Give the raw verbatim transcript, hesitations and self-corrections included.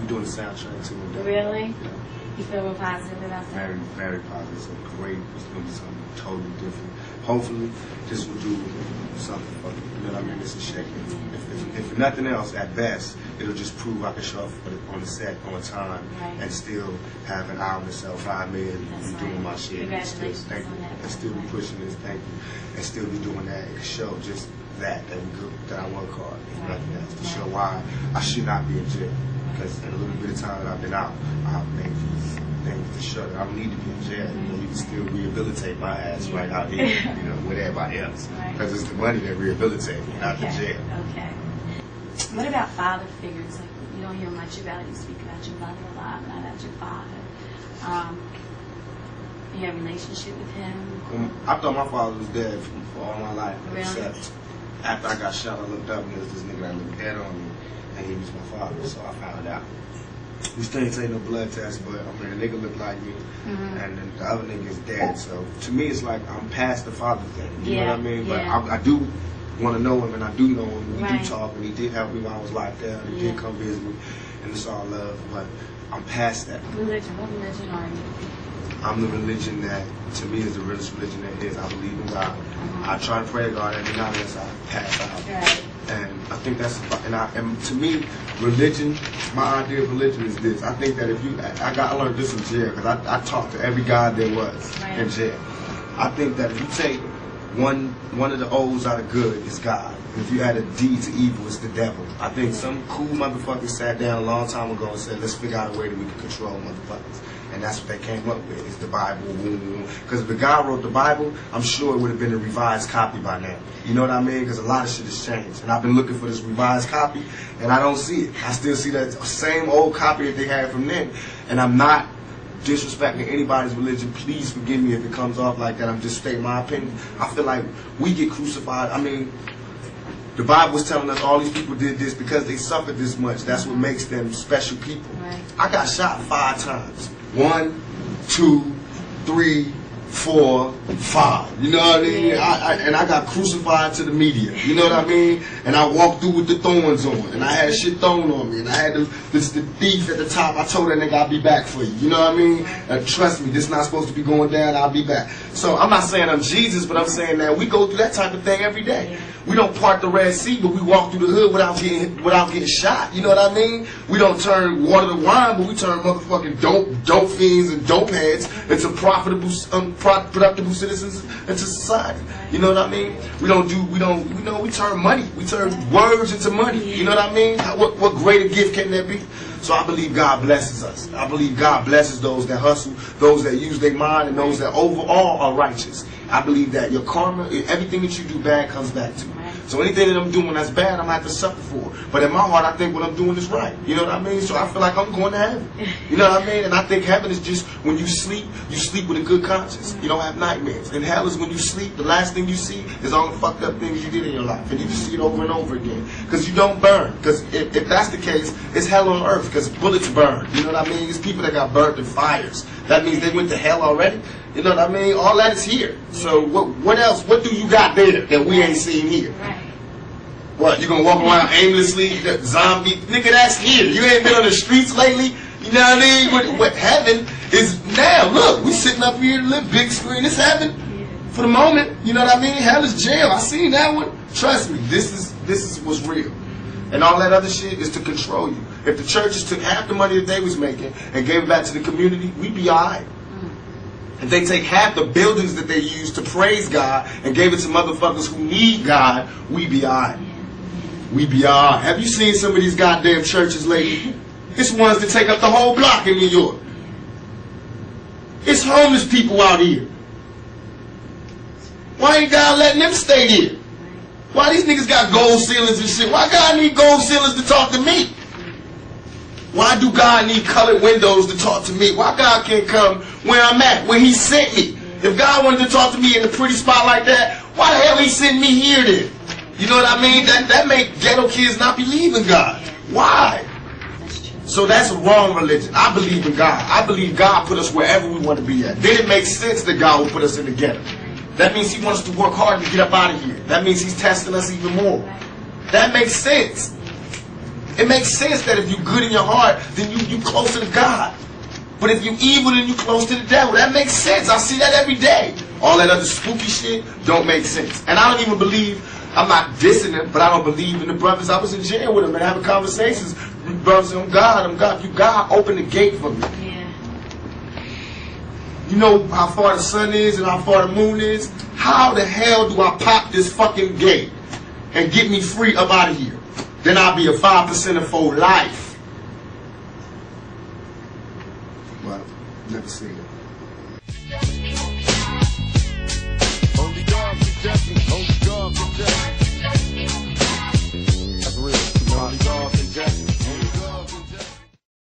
We're doing a sound check too. Really? Yeah. You feel real positive about that? Very, very positive. So great. It's going to be something totally different. Hopefully, this will do something for you. You know what I mean? This is shaking. If, if, if nothing else, at best, it'll just prove I can show up on the set on time, right, and still have an hour to sell five million. That's be right. doing my shit and still, thank you, and still be pushing this, thank you, and still be doing that. It can show just that, that, we go, that I work hard, if right. nothing else, to right. show why I should not be in jail. Because in a little bit of time that I've been out, I've made these things to show that I don't need to be in jail. Mm-hmm. You know, you can still rehabilitate my ass right out here, you know, with everybody else. Because right. it's the money that rehabilitates me, not okay. the jail. Okay. What about father figures? Like, you don't hear much about, you speak about your mother a lot, not about your father. Um, you have a relationship with him? Um, I thought my father was dead for all my life. Really? Except after I got shot, I looked up and there was this nigga that looked dead on me. And he was my father, so I found out. We still ain't take no blood test, but I mean, a nigga look like me, mm-hmm. and then the other nigga's dead. So to me, it's like I'm past the father thing. You yeah, know what I mean? But yeah. I, I do want to know him, and I do know him. We right. do talk, and he did help me when I was locked down. He yeah. did come visit me, and it's all love. But I'm past that. Religion? What religion are you? I'm the religion that, to me, is the realest religion that is. I believe in God. Mm-hmm. I try to pray to God every night as I pass out. Right. And I think that's, and, I, and to me, religion, my idea of religion is this. I think that if you, I, I got I learned this in jail, because I, I talked to every God there was right. in jail. I think that if you take one one of the O's out of good, it's God. If you add a D to evil, it's the devil. I think yeah. some cool motherfuckers sat down a long time ago and said, let's figure out a way that we can control motherfuckers. And that's what they came up with, is the Bible. Because if the guy wrote the Bible, I'm sure it would have been a revised copy by now. You know what I mean? Because a lot of shit has changed. And I've been looking for this revised copy, and I don't see it. I still see that same old copy that they had from then. And I'm not disrespecting anybody's religion. Please forgive me if it comes off like that. I'm just stating my opinion. I feel like we get crucified. I mean, the Bible was telling us all these people did this because they suffered this much. That's what makes them special people. Right. I got shot five times. One, two, three, four, five. You know what I mean? Yeah. I, I, and I got crucified to the media. You know what I mean? And I walked through with the thorns on. And I had shit thrown on me. And I had the, this, the thief at the top. I told that nigga I'll be back for you. You know what I mean? And trust me, this is not supposed to be going down. I'll be back. So I'm not saying I'm Jesus, but I'm saying that we go through that type of thing every day. Yeah. We don't part the Red Sea, but we walk through the hood without getting without getting shot. You know what I mean? We don't turn water to wine, but we turn motherfucking dope dope fiends and dope heads into profitable, um, productive citizens into society. You know what I mean? We don't do we don't we know we turn money, we turn words into money. You know what I mean? What what greater gift can there be? So I believe God blesses us. I believe God blesses those that hustle, those that use their mind, and those that overall are righteous. I believe that your karma, everything that you do bad comes back to you. So anything that I'm doing that's bad, I'm going to have to suffer for. But in my heart, I think what I'm doing is right. You know what I mean? So I feel like I'm going to heaven. You know what I mean? And I think heaven is just when you sleep, you sleep with a good conscience. You don't have nightmares. And hell is when you sleep, the last thing you see is all the fucked up things you did in your life. And you just see it over and over again. Because you don't burn. Because if, if that's the case, it's hell on earth. Because bullets burn. You know what I mean? It's people that got burnt in fires. That means they went to hell already. You know what I mean? All that is here. So what what else? What do you got there that we ain't seen here? Right. What, you gonna walk around aimlessly, zombie? Nigga, that's here. You ain't been on the streets lately. You know what I mean? What, what heaven is now. Look, we sitting up here, little big screen. It's heaven for the moment. You know what I mean? Hell is jail. I seen that one. Trust me, this is this is what's real. And all that other shit is to control you. If the churches took half the money that they was making and gave it back to the community, we'd be all right. If they take half the buildings that they use to praise God and gave it to motherfuckers who need God, we be all right. We be all right. Have you seen some of these goddamn churches lately? It's ones that take up the whole block in New York. It's homeless people out here. Why ain't God letting them stay there? Why these niggas got gold ceilings and shit? Why God need gold ceilings to talk to me? Why do God need colored windows to talk to me? Why God can't come where I'm at, where he sent me? If God wanted to talk to me in a pretty spot like that, why the hell he sent me here then? You know what I mean? That that make ghetto kids not believe in God. Why? So that's a wrong religion. I believe in God. I believe God put us wherever we want to be at. Then it makes sense that God will put us in the ghetto. That means he wants us to work hard to get up out of here. That means he's testing us even more. That makes sense. It makes sense that if you're good in your heart, then you, you're closer to God. But if you're evil, then you're close to the devil. That makes sense. I see that every day. All that other spooky shit don't make sense. And I don't even believe, I'm not dissing them, but I don't believe in the brothers. I was in jail with them and having conversations. Brothers, I'm God, I'm God. You God, open the gate for me. Yeah. You know how far the sun is and how far the moon is? How the hell do I pop this fucking gate and get me free up out of here? Then I'll be a five percenter for life. Well, never seen it.